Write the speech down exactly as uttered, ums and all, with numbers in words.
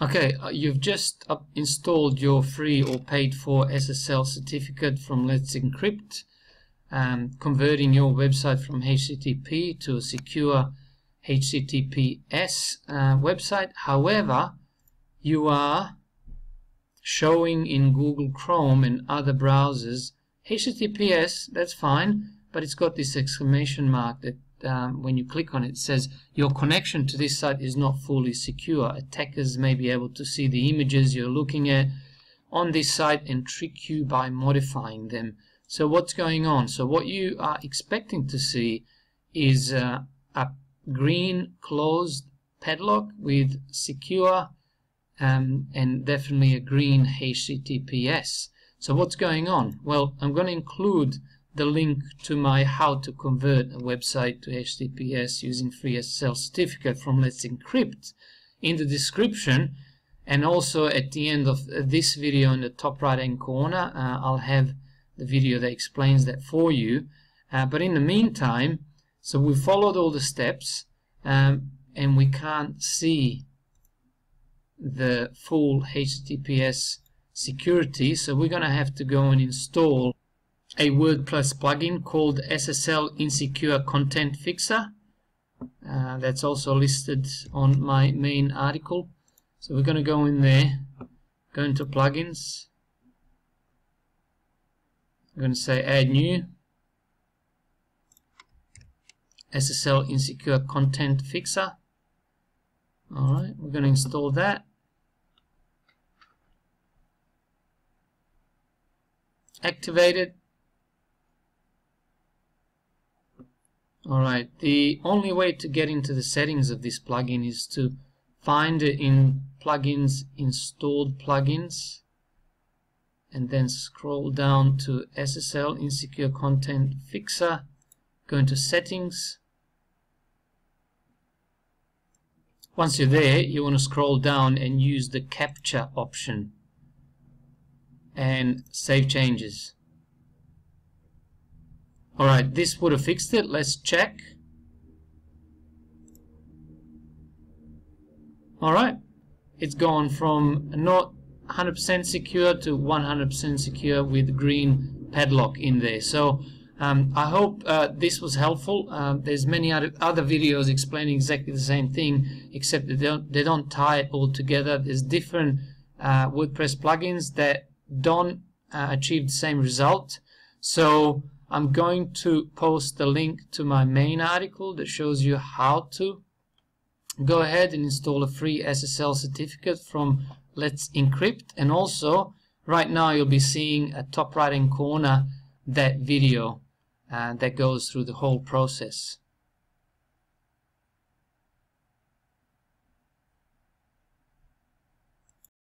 Okay, you've just up installed your free or paid for S S L certificate from Let's Encrypt, um, converting your website from H T T P to a secure H T T P S uh, website. However, you are showing in Google Chrome and other browsers H T T P S, that's fine, but it's got this exclamation mark that Um, when you click on it, it says your connection to this site is not fully secure. Attackers may be able to see the images you're looking at on this site and trick you by modifying them. So what's going on? So what you are expecting to see is uh, a green closed padlock with secure um, and definitely a green H T T P S. So what's going on? Well, I'm going to include the link to my how to convert a website to H T T P S using free S S L certificate from Let's Encrypt in the description, and also at the end of this video in the top right hand corner uh, I'll have the video that explains that for you, uh, but in the meantime, so we followed all the steps um, and we can't see the full H T T P S security, so we're gonna have to go and install a WordPress plugin called S S L Insecure Content Fixer. Uh, that's also listed on my main article. So we're going to go in there, go into plugins. I'm going to say add new S S L Insecure Content Fixer. Alright, we're going to install that. Activate it. Alright, the only way to get into the settings of this plugin is to find it in plugins, installed plugins, and then scroll down to S S L Insecure Content Fixer, go into settings. Once you're there, you want to scroll down and use the capture option and save changes. Alright, this would have fixed it. Let's check. Alright, it's gone from not one hundred percent secure to one hundred percent secure with green padlock in there. So um, I hope uh, this was helpful. Uh, there's many other, other videos explaining exactly the same thing, except that they don't, they don't tie it all together. There's different uh, WordPress plugins that don't uh, achieve the same result. So I'm going to post the link to my main article that shows you how to go ahead and install a free S S L certificate from Let's Encrypt, and also right now you'll be seeing at top right hand corner that video uh, that goes through the whole process.